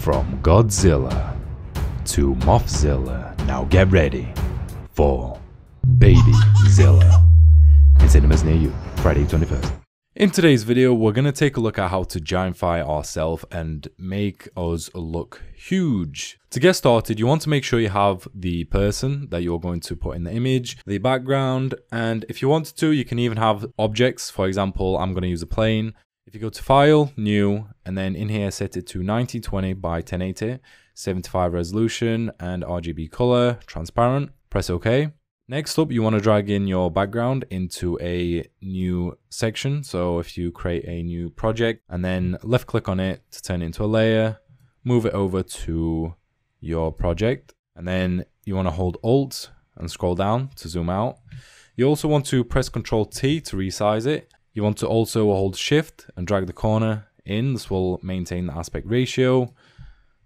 From Godzilla to Mothzilla. Now get ready for Babyzilla. In cinemas near you, Friday 21st. In today's video, we're going to take a look at how to giantify ourselves and make us look huge. To get started, you want to make sure you have the person that you're going to put in the image, the background, and if you wanted to, you can even have objects. For example, I'm going to use a plane. If you go to File, New, and then in here, set it to 1920 by 1080, 75 resolution and RGB color, transparent, press OK. Next up, you want to drag in your background into a new section. So if you create a new project and then left click on it to turn it into a layer, move it over to your project. And then you want to hold Alt and scroll down to zoom out. You also want to press Ctrl T to resize it. You want to also hold Shift and drag the corner in. This will maintain the aspect ratio,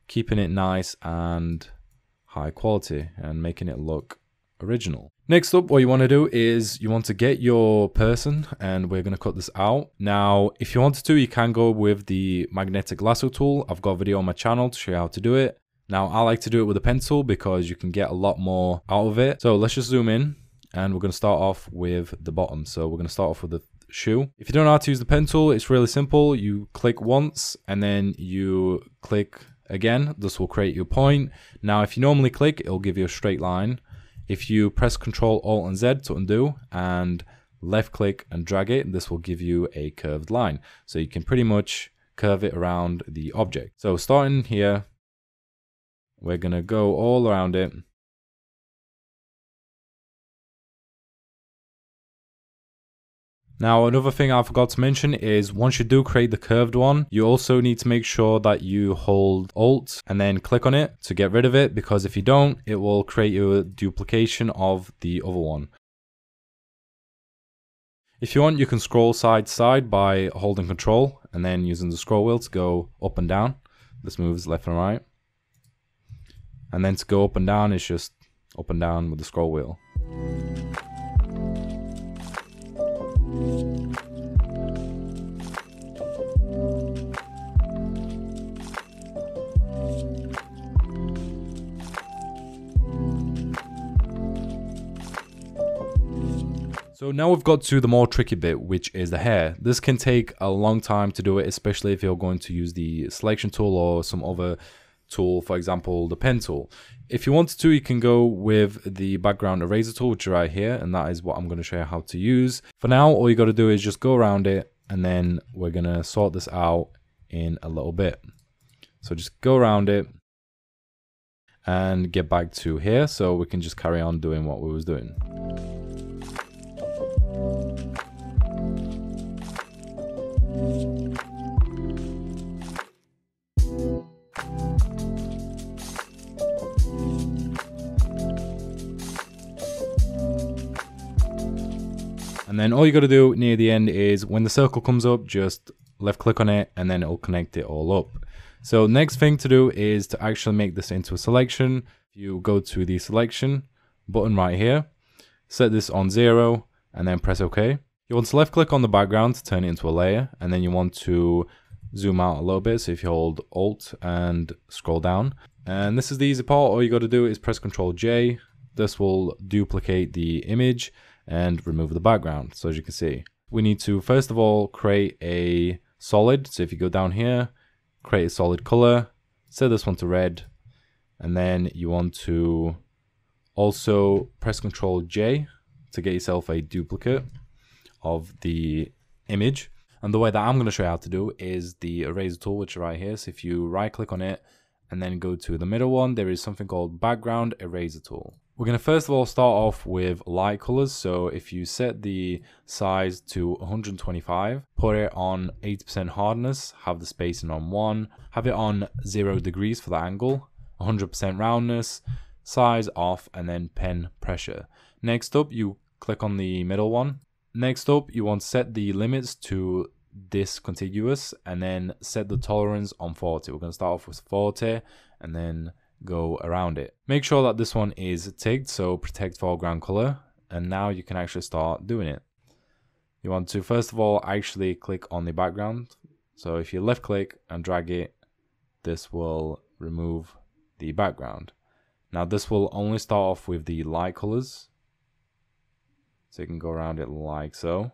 keeping it nice and high quality and making it look original. Next up, what you want to do is you want to get your person, and we're going to cut this out. Now, if you wanted to, you can go with the magnetic lasso tool. I've got a video on my channel to show you how to do it. Now, I like to do it with a pencil because you can get a lot more out of it. So let's just zoom in, and we're going to start off with the bottom. So we're going to start off with the shoe. If you don't know how to use the pen tool, it's really simple. You click once, and then you click again. This will create your point. Now, if you normally click, it'll give you a straight line. If you press Ctrl, Alt, and Z to undo and left click and drag it, this will give you a curved line. So you can pretty much curve it around the object. So starting here, we're going to go all around it. Now, another thing I forgot to mention is once you do create the curved one, you also need to make sure that you hold Alt and then click on it to get rid of it, because if you don't, it will create you a duplication of the other one. If you want, you can scroll side to side by holding Control and then using the scroll wheel to go up and down. This moves left and right. And then to go up and down, it's just up and down with the scroll wheel. So now we've got to the more tricky bit, which is the hair. This can take a long time to do it, especially if you're going to use the selection tool or some other tool, for example, the pen tool. If you wanted to, you can go with the background eraser tool, which is right here, and that is what I'm going to show you how to use. For now, all you got to do is just go around it, and then we're going to sort this out in a little bit. So just go around it and get back to here, so we can just carry on doing what we was doing. And then all you got to do near the end is when the circle comes up, just left click on it and then it'll connect it all up. So next thing to do is to actually make this into a selection. You go to the selection button right here, set this on 0 and then press OK. You want to left click on the background to turn it into a layer, and then you want to zoom out a little bit. So if you hold Alt and scroll down, and this is the easy part. All you got to do is press Ctrl J. This will duplicate the image and remove the background. So as you can see, we need to first of all create a solid. So if you go down here, create a solid color, set this one to red, and then you want to also press Ctrl J to get yourself a duplicate of the image. And the way that I'm going to show you how to do is the eraser tool, which is right here. So if you right click on it and then go to the middle one, there is something called background eraser tool. We're going to first of all start off with light colors. So if you set the size to 125, put it on 80% hardness, have the spacing on 1, have it on 0 degrees for the angle, 100% roundness, size off, and then pen pressure. Next up, you click on the middle one. Next up, you want to set the limits to discontinuous and then set the tolerance on 40. We're going to start off with 40 and then go around it. Make sure that this one is ticked, so protect foreground color, and now you can actually start doing it. You want to first of all actually click on the background. So if you left click and drag it this will remove the background. Now this will only start off with the light colors, so you can go around it like so.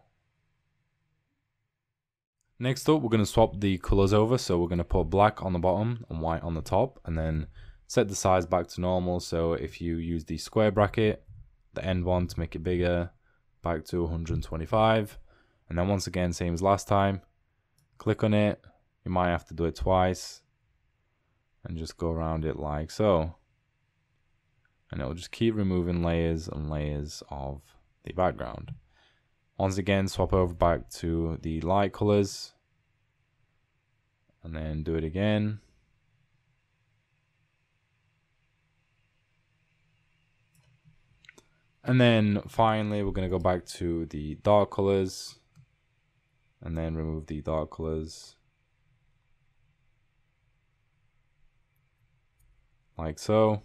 Next up, we're going to swap the colors over, so we're going to put black on the bottom and white on the top, and then set the size back to normal. So if you use the square bracket, the end one to make it bigger, back to 125, and then once again, same as last time, click on it. You might have to do it twice and just go around it like so, and it will just keep removing layers and layers of the background. Once again, swap over back to the light colors and then do it again. And then finally, we're going to go back to the dark colors and then remove the dark colors like so.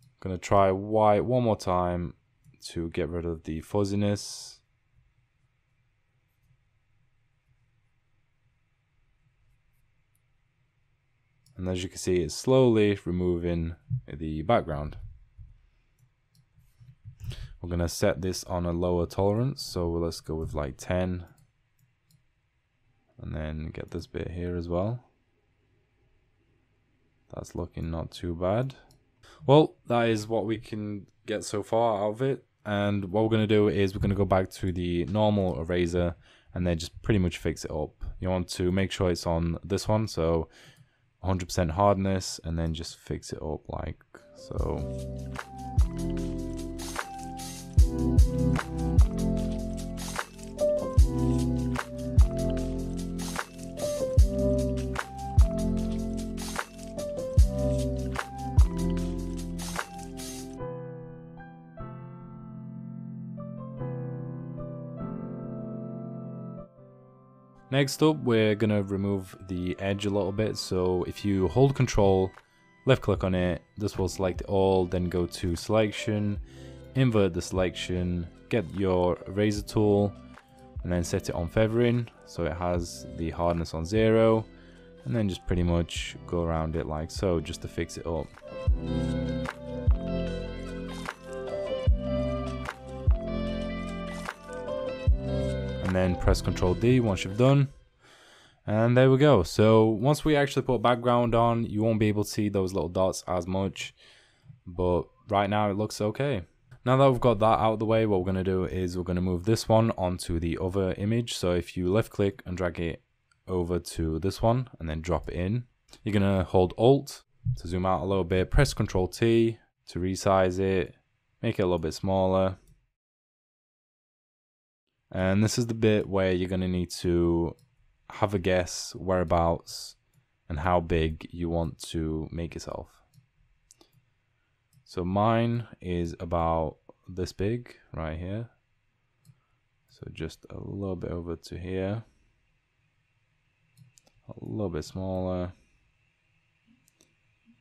I'm going to try white one more time to get rid of the fuzziness. And as you can see, it's slowly removing the background. We're going to set this on a lower tolerance, so let's go with like 10. And then get this bit here as well. That's looking not too bad. Well, that is what we can get so far out of it. And what we're going to do is we're going to go back to the normal eraser and then just pretty much fix it up. You want to make sure it's on this one, so 100% hardness, and then just fix it up like so. Next up, we're going to remove the edge a little bit, so if you hold Ctrl, left click on it, this will select it all, then go to selection, invert the selection, get your eraser tool, and then set it on feathering, so it has the hardness on 0, and then just pretty much go around it like so, just to fix it up. Then press Ctrl D once you've done, and there we go. So once we actually put background on, you won't be able to see those little dots as much, but right now it looks okay. Now that we've got that out of the way, what we're going to do is we're going to move this one onto the other image. So if you left click and drag it over to this one and then drop it in, you're going to hold Alt to zoom out a little bit, press Ctrl T to resize it, make it a little bit smaller. And this is the bit where you're going to need to have a guess whereabouts and how big you want to make yourself. So mine is about this big right here. So just a little bit over to here. A little bit smaller.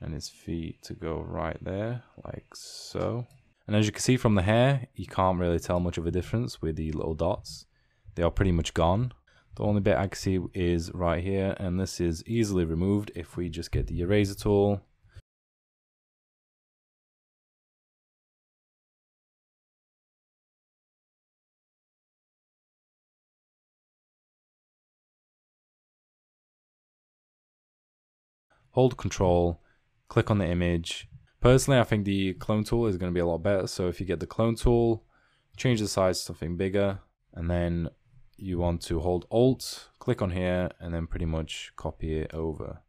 And his feet to go right there, like so. And as you can see from the hair, you can't really tell much of a difference with the little dots. They are pretty much gone. The only bit I can see is right here, and this is easily removed if we just get the eraser tool. Hold Ctrl, click on the image. Personally, I think the clone tool is going to be a lot better. So if you get the clone tool, change the size to something bigger, and then you want to hold Alt, click on here, and then pretty much copy it over.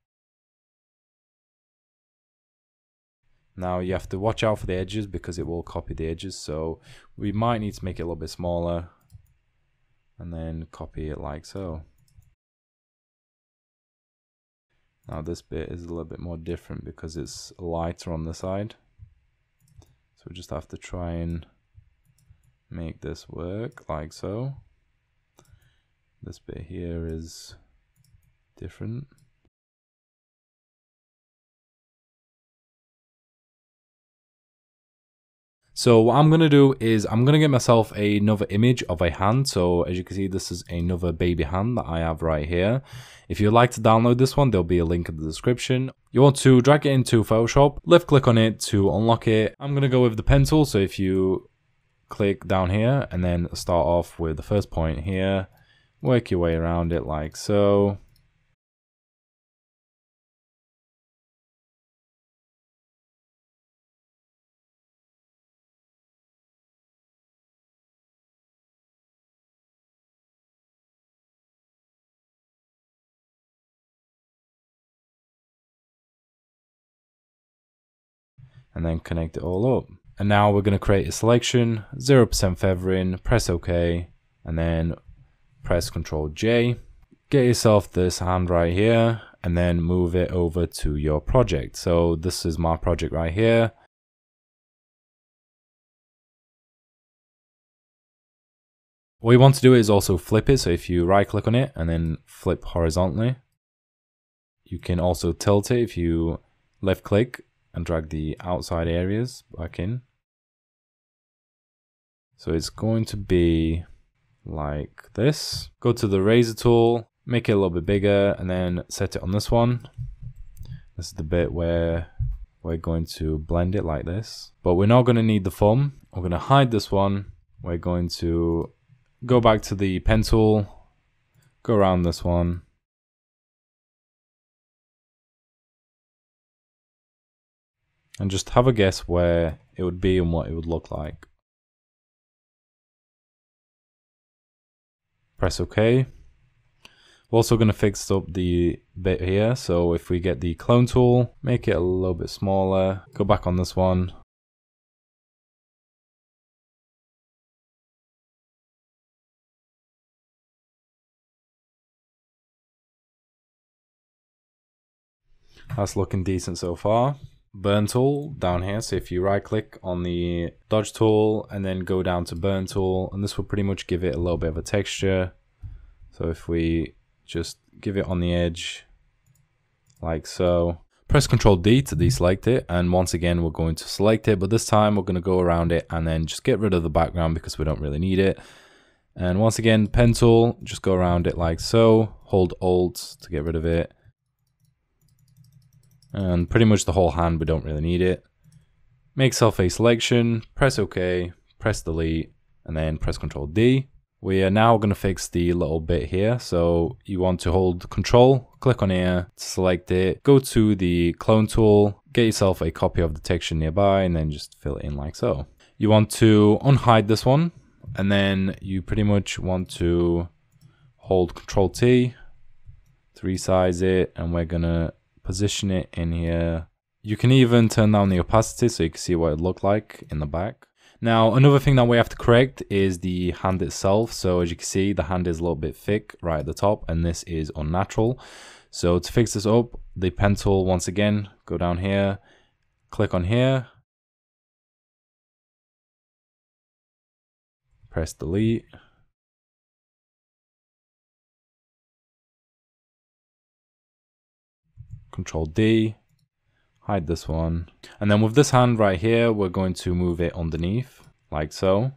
Now you have to watch out for the edges because it will copy the edges. So we might need to make it a little bit smaller and then copy it like so. Now this bit is a little bit more different because it's lighter on the side. So we just have to try and make this work like so. This bit here is different. So what I'm going to do is I'm going to get myself another image of a hand. So as you can see, this is another baby hand that I have right here. If you'd like to download this one, there'll be a link in the description. You want to drag it into Photoshop, left click on it to unlock it. I'm going to go with the pencil. So if you click down here and then start off with the first point here, work your way around it like so. And then connect it all up. And now we're going to create a selection, 0% feathering, press OK, and then press Ctrl J. Get yourself this hand right here, and then move it over to your project. So this is my project right here. What you want to do is also flip it. So if you right click on it and then flip horizontally, you can also tilt it if you left click and drag the outside areas back in. So it's going to be like this. Go to the razor tool, make it a little bit bigger, and then set it on this one. This is the bit where we're going to blend it like this. But we're not going to need the thumb. We're going to hide this one. We're going to go back to the pen tool, go around this one. And just have a guess where it would be and what it would look like. Press OK. We're also going to fix up the bit here. So if we get the clone tool, make it a little bit smaller, go back on this one. That's looking decent so far. Burn tool down here. So if you right click on the dodge tool and then go down to burn tool, and this will pretty much give it a little bit of a texture. So if we just give it on the edge like so, press Ctrl D to deselect it. And once again, we're going to select it, but this time we're going to go around it and then just get rid of the background because we don't really need it. And once again, pen tool, just go around it like so, hold Alt to get rid of it. And pretty much the whole hand, we don't really need it. Make self a selection, press OK, press delete, and then press Ctrl D. We are now going to fix the little bit here. So you want to hold Ctrl, click on here to select it, go to the clone tool, get yourself a copy of the texture nearby, and then just fill it in like so. You want to unhide this one, and then you pretty much want to hold Ctrl T to resize it, and we're going to position it in here. You can even turn down the opacity so you can see what it looked like in the back. Now, another thing that we have to correct is the hand itself. So as you can see, the hand is a little bit thick right at the top, and this is unnatural. So to fix this up, the pen tool once again, go down here, click on here, press delete. Control D, hide this one. And then with this hand right here, we're going to move it underneath, like so.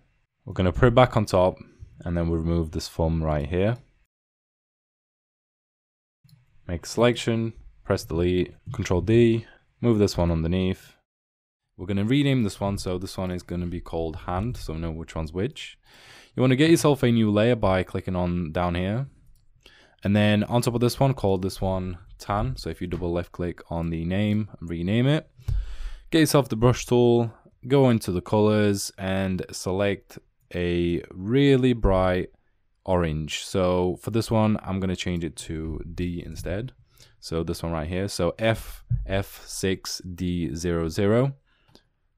We're going to put it back on top, and then we'll remove this thumb right here. Make selection, press delete, Control D, move this one underneath. We're going to rename this one, so this one is going to be called hand, so we know which one's which. You want to get yourself a new layer by clicking on down here. And then on top of this one, call this one tan. So if you double left click on the name, rename it, get yourself the brush tool, go into the colors and select a really bright orange. So for this one, I'm going to change it to D instead. So this one right here. So FF6D00,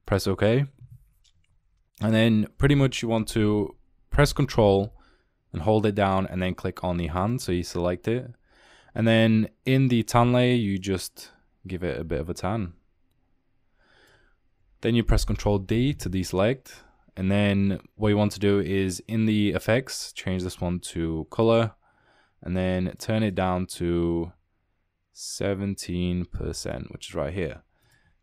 press OK. And then pretty much you want to press Control and hold it down and then click on the hand. So you select it. And then in the tan layer, you just give it a bit of a tan. Then you press Ctrl D to deselect. And then what you want to do is in the effects, change this one to color and then turn it down to 17%, which is right here.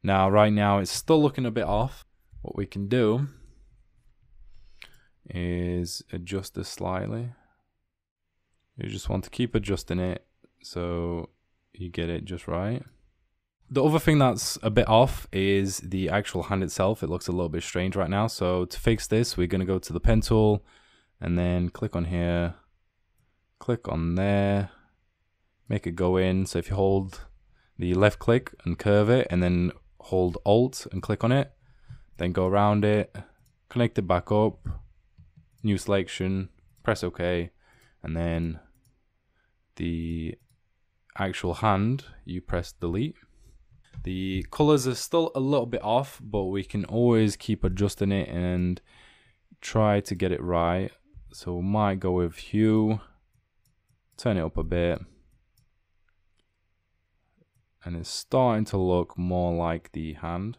Now, right now it's still looking a bit off. what we can do is adjust this slightly. You just want to keep adjusting it so you get it just right. The other thing that's a bit off is the actual hand itself. It looks a little bit strange right now. So to fix this, we're going to go to the pen tool and then click on here, click on there, make it go in. So if you hold the left click and curve it and then hold Alt and click on it, then go around it, connect it back up, new selection, press OK, and then the actual hand, you press delete. The colors are still a little bit off, but we can always keep adjusting it and try to get it right. So we might go with hue, turn it up a bit. And it's starting to look more like the hand.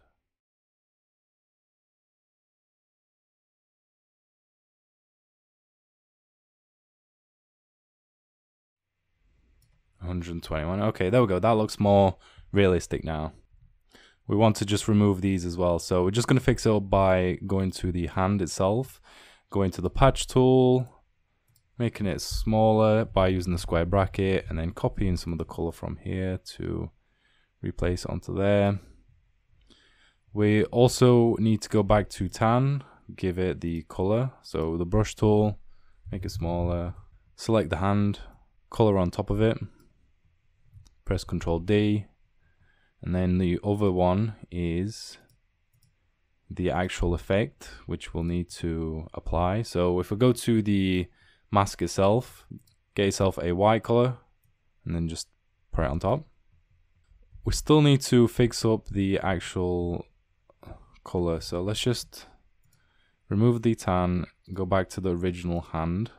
$121. Okay, there we go. That looks more realistic now. We want to just remove these as well. So we're just going to fix it up by going to the hand itself, going to the patch tool, making it smaller by using the square bracket, and then copying some of the color from here to replace it onto there. We also need to go back to tan, give it the color. So the brush tool, make it smaller, select the hand, color on top of it, press Ctrl D, and then the other one is the actual effect, which we'll need to apply. So if we go to the mask itself, get yourself a white color and then just put it on top. We still need to fix up the actual color. So let's just remove the tan, go back to the original hand.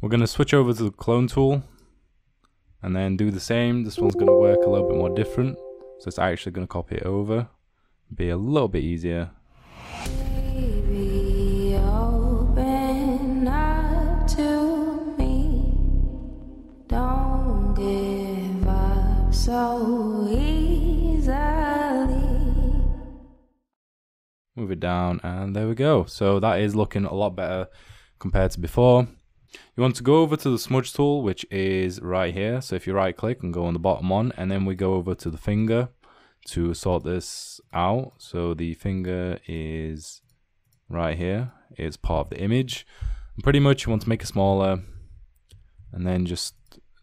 We're going to switch over to the clone tool and then do the same. This one's going to work a little bit more different. So it's actually going to copy it over, be a little bit easier. Baby, open up to me. Don't give up so easily. Move it down and there we go. So that is looking a lot better compared to before. You want to go over to the smudge tool, which is right here. So if you right click and go on the bottom one, and then we go over to the finger to sort this out. So the finger is right here. It's part of the image. And pretty much you want to make it smaller and then just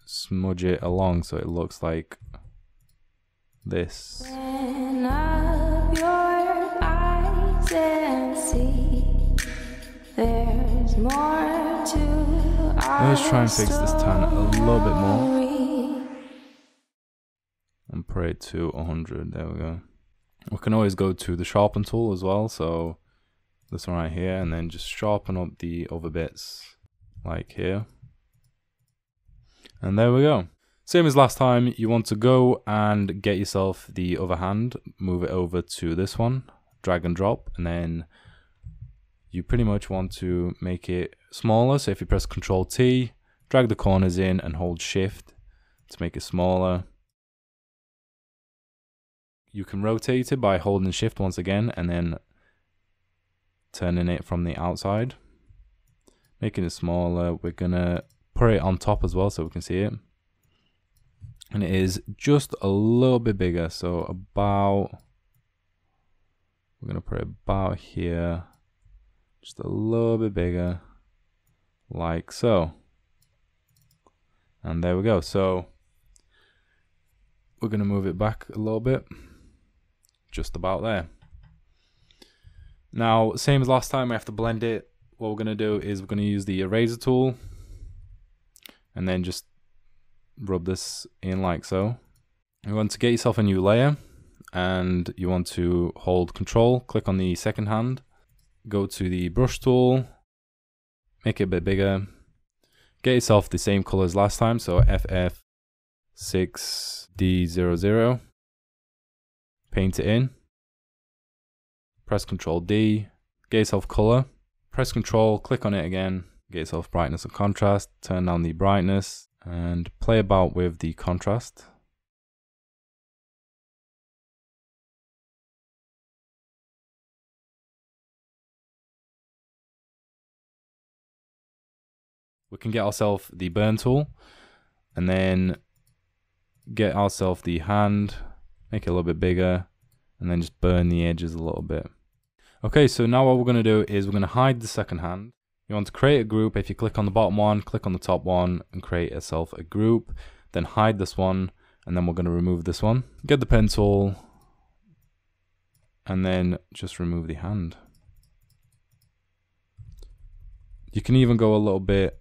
smudge it along so it looks like this. Open up your eyes and see there's more to. Let's try and fix this tan a little bit more and put it to 100. There we go. We can always go to the sharpen tool as well, so this one right here, and then just sharpen up the other bits like here, and there we go. Same as last time, you want to go and get yourself the other hand, move it over to this one, drag and drop, and then you pretty much want to make it smaller. So if you press Ctrl T, drag the corners in and hold Shift to make it smaller. You can rotate it by holding Shift once again and then turning it from the outside, making it smaller. We're gonna put it on top as well so we can see it. And it is just a little bit bigger. So about, we're gonna put it about here. Just a little bit bigger, like so. And there we go. So we're going to move it back a little bit, just about there. Now, same as last time, we have to blend it. What we're going to do is we're going to use the eraser tool and then just rub this in like so. You want to get yourself a new layer and you want to hold Control, click on the second hand, go to the brush tool, make it a bit bigger, get yourself the same color as last time, so FF6D00, paint it in, press Ctrl D, get yourself color, press Ctrl, click on it again, get yourself brightness and contrast, turn down the brightness and play about with the contrast. we can get ourselves the burn tool and then get ourselves the hand, make it a little bit bigger, and then just burn the edges a little bit. Okay, so now what we're going to do is we're going to hide the second hand. You want to create a group. If you click on the bottom one, click on the top one and create yourself a group, then hide this one, and then we're going to remove this one. Get the pen tool and then just remove the hand. You can even go a little bit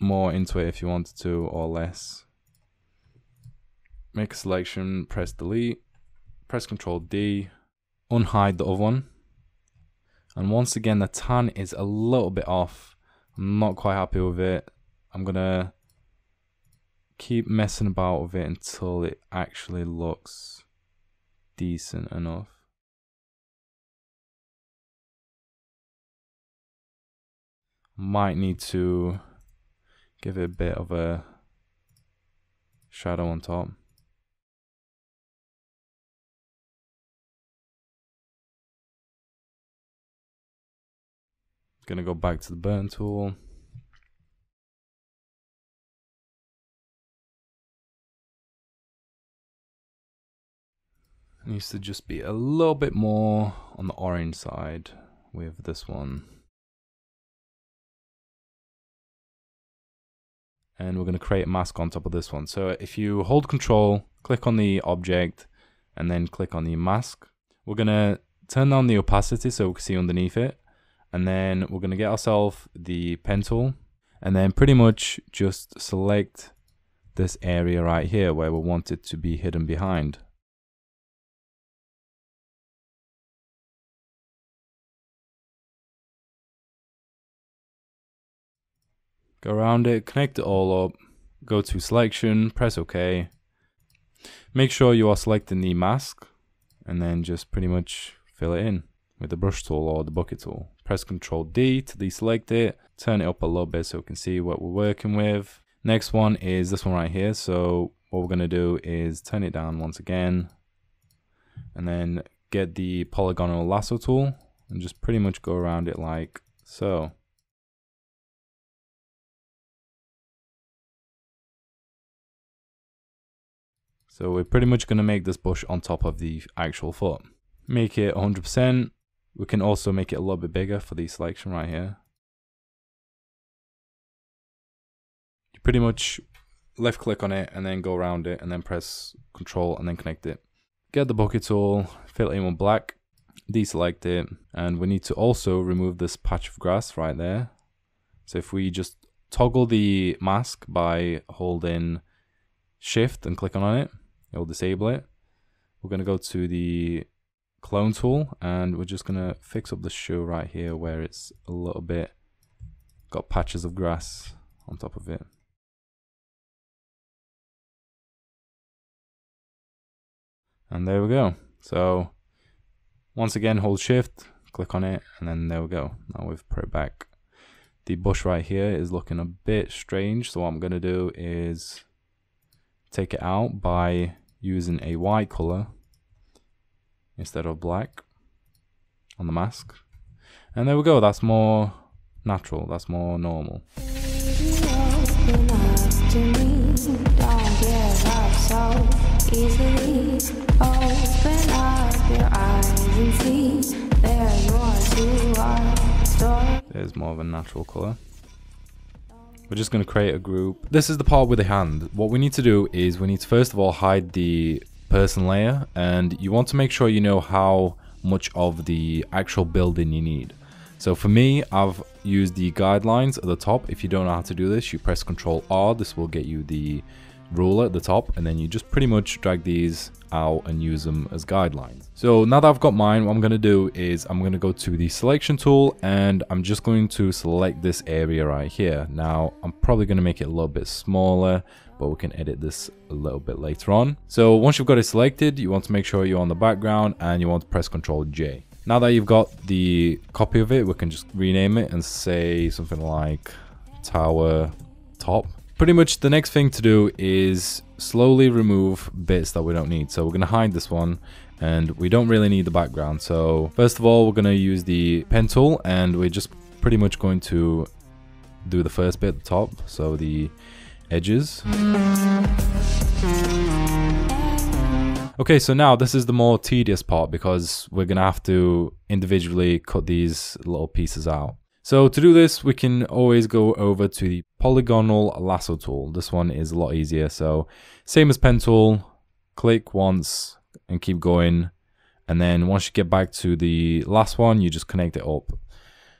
more into it if you wanted to, or less. Make a selection, press delete, press Ctrl D, unhide the other one. And once again, the tan is a little bit off. I'm not quite happy with it. I'm gonna keep messing about with it until it actually looks decent enough. Might need to give it a bit of a shadow on top. Gonna go back to the burn tool. It needs to just be a little bit more on the orange side with this one. And we're gonna create a mask on top of this one. So if you hold Control, click on the object, and then click on the mask. We're gonna turn down the opacity so we can see underneath it. And then we're gonna get ourselves the pen tool and then pretty much just select this area right here where we want it to be hidden behind. Go around it, connect it all up, go to selection, press OK. Make sure you are selecting the mask and then just pretty much fill it in with the brush tool or the bucket tool. Press Ctrl D to deselect it, turn it up a little bit so we can see what we're working with. Next one is this one right here. So what we're gonna do is turn it down once again and then get the polygonal lasso tool and just pretty much go around it like so. So we're pretty much gonna make this bush on top of the actual foot. Make it 100%. We can also make it a little bit bigger for the selection right here. You pretty much left click on it and then go around it and then press Control and then connect it. Get the bucket tool, fill it in with black, deselect it, and we need to also remove this patch of grass right there. So if we just toggle the mask by holding Shift and clicking on it, it will disable it. We're gonna go to the clone tool and we're just gonna fix up the shoe right here where it's a little bit got patches of grass on top of it. And there we go. So once again, hold Shift, click on it, and then there we go. Now we've put it back. The bush right here is looking a bit strange, so what I'm gonna do is take it out by using a white color instead of black on the mask. And there we go, that's more natural, that's more normal. There's more of a natural color. We're just gonna create a group. This is the part with the hand. What we need to do is we need to first of all hide the person layer, and you want to make sure you know how much of the actual building you need. So for me, I've used the guidelines at the top. If you don't know how to do this, you press Ctrl R, this will get you the ruler at the top, and then you just pretty much drag these out and use them as guidelines. So now that I've got mine, what I'm going to do is I'm going to go to the selection tool and I'm just going to select this area right here. Now I'm probably going to make it a little bit smaller, but we can edit this a little bit later on. So once you've got it selected, you want to make sure you're on the background and you want to press Ctrl J. Now that you've got the copy of it, we can just rename it and say something like Tower Top. Pretty much the next thing to do is slowly remove bits that we don't need. So we're going to hide this one and we don't really need the background. So first of all, we're going to use the pen tool and we're just pretty much going to do the first bit at the top, so the edges. Okay, so now this is the more tedious part because we're gonna have to individually cut these little pieces out. So to do this, we can always go over to the polygonal lasso tool. This one is a lot easier. So same as pen tool, click once and keep going. And then once you get back to the last one, you just connect it up.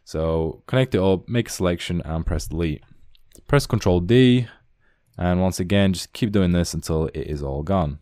So connect it up, make a selection and press delete. Press Ctrl D. And once again, just keep doing this until it is all gone.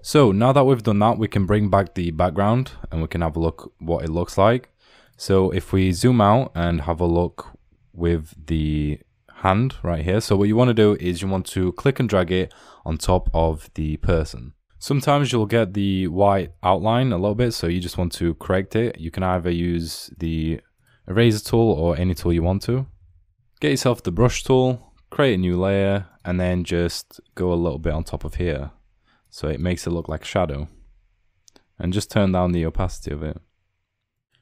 So now that we've done that, we can bring back the background and we can have a look what it looks like. So if we zoom out and have a look with the hand right here, so what you want to do is you want to click and drag it on top of the person. Sometimes you'll get the white outline a little bit, so you just want to correct it. You can either use the eraser tool or any tool you want to. Get yourself the brush tool, create a new layer, and then just go a little bit on top of here. So it makes it look like shadow. And just turn down the opacity of it.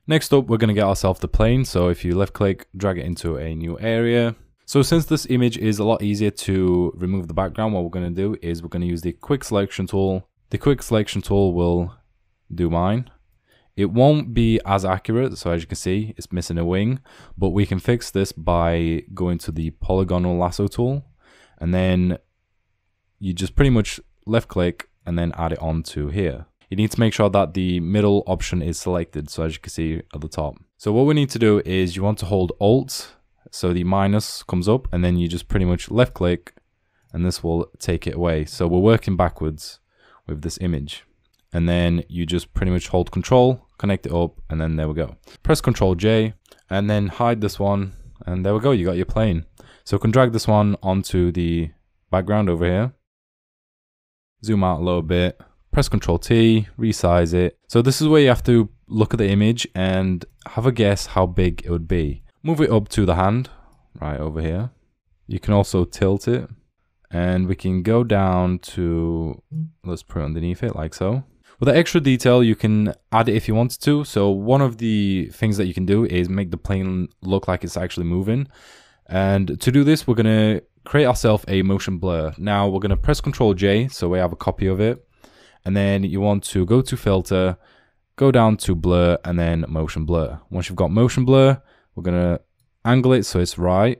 Next up, we're going to get ourselves the plane. So if you left click, drag it into a new area. So since this image is a lot easier to remove the background, what we're going to do is we're going to use the quick selection tool. The quick selection tool will do mine. It won't be as accurate. So as you can see, it's missing a wing, but we can fix this by going to the polygonal lasso tool. And then you just pretty much left click and then add it onto here. You need to make sure that the middle option is selected, so as you can see at the top. So what we need to do is you want to hold Alt, so the minus comes up, and then you just pretty much left click, and this will take it away. So we're working backwards with this image. And then you just pretty much hold Control, connect it up, and then there we go. Press Control J, and then hide this one, and there we go, you got your plane. So you can drag this one onto the background over here. Zoom out a little bit. Press Ctrl T, resize it. So this is where you have to look at the image and have a guess how big it would be. Move it up to the hand, right over here. You can also tilt it, and we can go down to, let's put it underneath it like so. With the extra detail, you can add it if you wanted to. So one of the things that you can do is make the plane look like it's actually moving. And to do this, we're gonna create ourselves a motion blur. Now we're gonna press Ctrl J, so we have a copy of it. And then you want to go to filter, go down to blur, and then motion blur. Once you've got motion blur, we're gonna angle it so it's right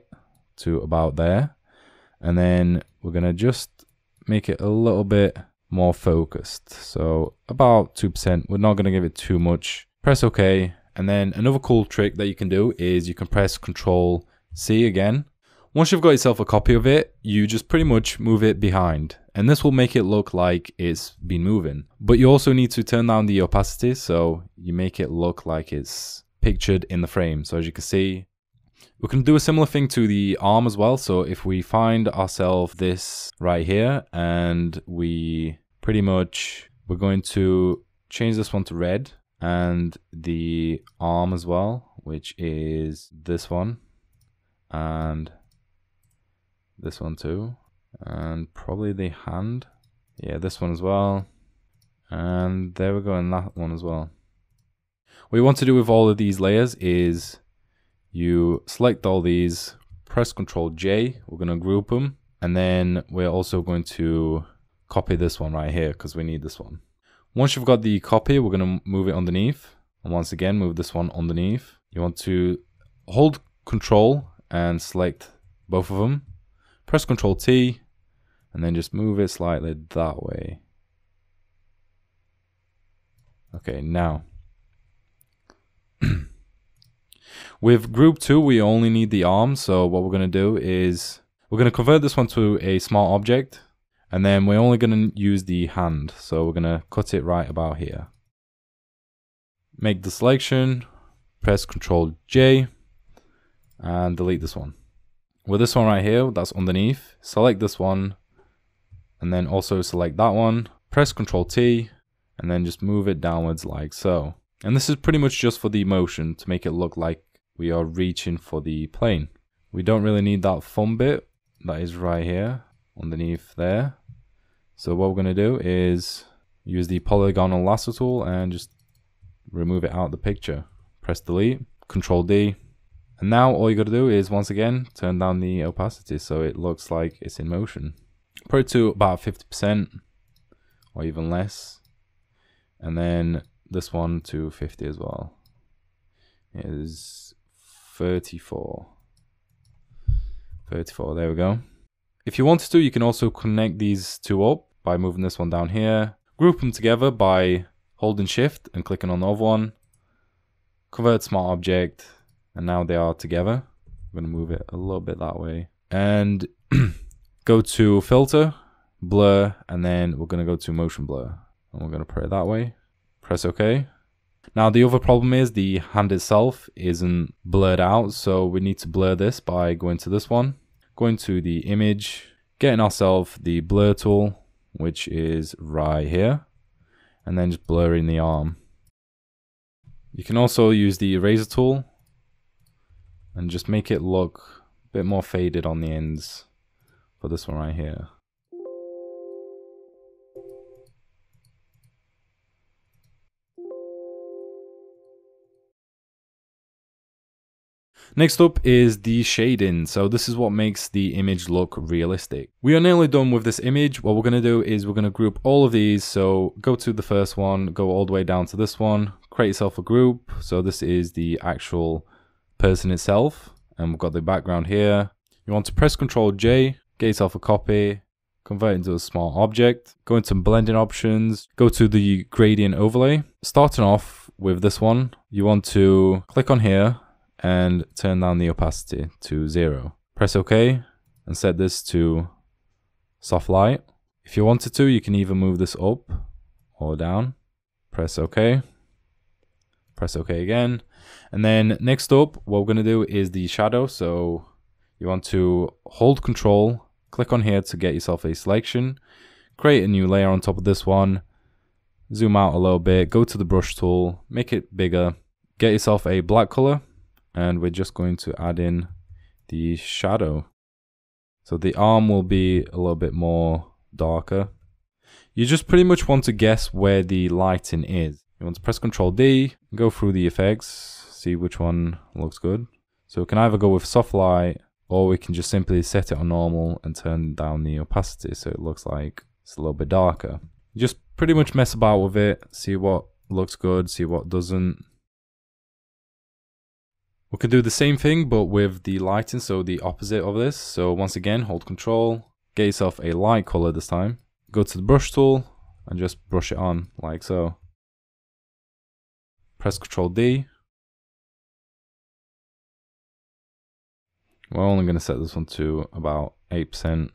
to about there. And then we're gonna just make it a little bit more focused. So about 2%, we're not gonna give it too much. Press OK. And then another cool trick that you can do is you can press Ctrl C again. Once you've got yourself a copy of it, you just pretty much move it behind. And this will make it look like it's been moving. But you also need to turn down the opacity so you make it look like it's pictured in the frame. So as you can see, we can do a similar thing to the arm as well. So if we find ourselves this right here and we pretty much, we're going to change this one to red and the arm as well, which is this one and this one too. And probably the hand, yeah, this one as well, and there we go, and that one as well. What you want to do with all of these layers is you select all these, press Ctrl J, we're going to group them, and then we're also going to copy this one right here because we need this one. Once you've got the copy, we're going to move it underneath, and once again move this one underneath. You want to hold Ctrl and select both of them, press Ctrl T, and then just move it slightly that way. Okay, now. With group 2, we only need the arm, so what we're going to do is we're going to convert this one to a smart object, and then we're only going to use the hand, so we're going to cut it right about here. Make the selection, press Ctrl J, and delete this one. With this one right here, that's underneath, select this one, and then also select that one, press Ctrl T, and then just move it downwards like so. And this is pretty much just for the motion to make it look like we are reaching for the plane. We don't really need that thumb bit that is right here, underneath there. So what we're gonna do is use the polygonal lasso tool and just remove it out of the picture. Press delete, Ctrl D, And now all you gotta do is once again turn down the opacity so it looks like it's in motion. Put it to about 50% or even less, and then this one to 50 as well. It is 34, there we go. If you wanted to, you can also connect these two up by moving this one down here, group them together by holding Shift and clicking on the other one, convert smart object, and now they are together. I'm gonna move it a little bit that way. And go to filter, blur, and then we're gonna go to motion blur. And we're gonna put it that way. Press OK. Now the other problem is the hand itself isn't blurred out, so we need to blur this by going to this one, going to the image, getting ourselves the blur tool, which is right here, and then just blurring the arm. You can also use the eraser tool and just make it look a bit more faded on the ends for this one right here. Next up is the shading. So this is what makes the image look realistic. We are nearly done with this image. What we're going to do is we're going to group all of these. So go to the first one, go all the way down to this one, create yourself a group. So this is the actual person itself, and we've got the background here. You want to press Ctrl J, get yourself a copy, convert into a smart object, go into blending options, go to the gradient overlay. Starting off with this one, you want to click on here and turn down the opacity to 0. Press OK and set this to soft light. If you wanted to, you can either move this up or down. Press OK. Press OK again. And then next up, what we're going to do is the shadow. So you want to hold Control, click on here to get yourself a selection, create a new layer on top of this one, zoom out a little bit, go to the brush tool, make it bigger, get yourself a black color, and we're just going to add in the shadow. So the arm will be a little bit more darker. You just pretty much want to guess where the lighting is. You want to press Ctrl D, go through the effects, see which one looks good. So we can either go with soft light, or we can just simply set it on normal and turn down the opacity so it looks like it's a little bit darker. Just pretty much mess about with it, see what looks good, see what doesn't. We can do the same thing but with the lighting, so the opposite of this. So once again, hold Control, get yourself a light color this time, go to the brush tool and just brush it on like so. Press Ctrl D. We're only going to set this one to about 8%.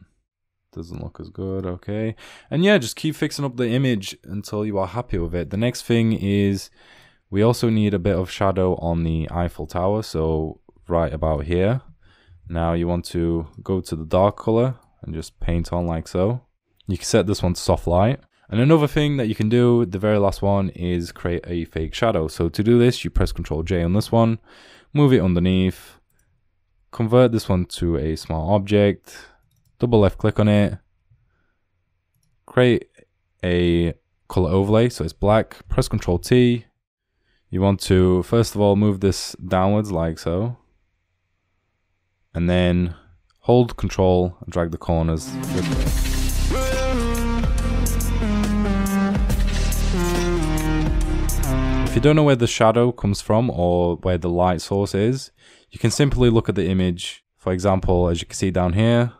Doesn't look as good, okay. And yeah, just keep fixing up the image until you are happy with it. The next thing is we also need a bit of shadow on the Eiffel Tower, so right about here. Now you want to go to the dark color and just paint on like so. You can set this one to soft light. And another thing that you can do, the very last one, is create a fake shadow. So to do this, you press Ctrl J on this one, move it underneath, convert this one to a smart object, double left click on it, create a color overlay, so it's black, press Ctrl T. You want to, first of all, move this downwards like so, and then hold Ctrl and drag the corners with it. If you don't know where the shadow comes from or where the light source is, you can simply look at the image. For example, as you can see down here,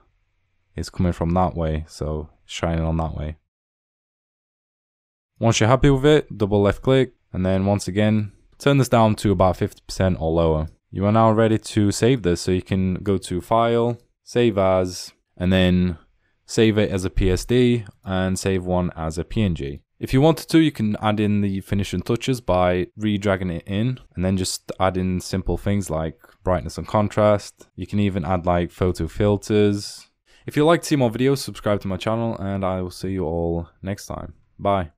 it's coming from that way, so shining on that way. Once you're happy with it, double left click, and then once again, turn this down to about 50% or lower. You are now ready to save this, so you can go to File, Save As, and then save it as a PSD and save one as a PNG. If you wanted to, you can add in the finishing touches by re-dragging it in and then just add in simple things like brightness and contrast. You can even add like photo filters. If you'd like to see more videos, subscribe to my channel and I will see you all next time. Bye.